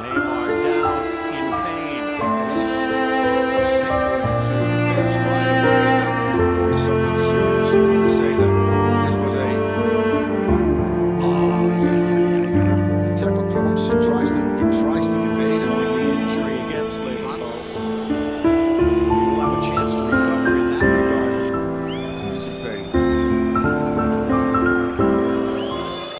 Neymar.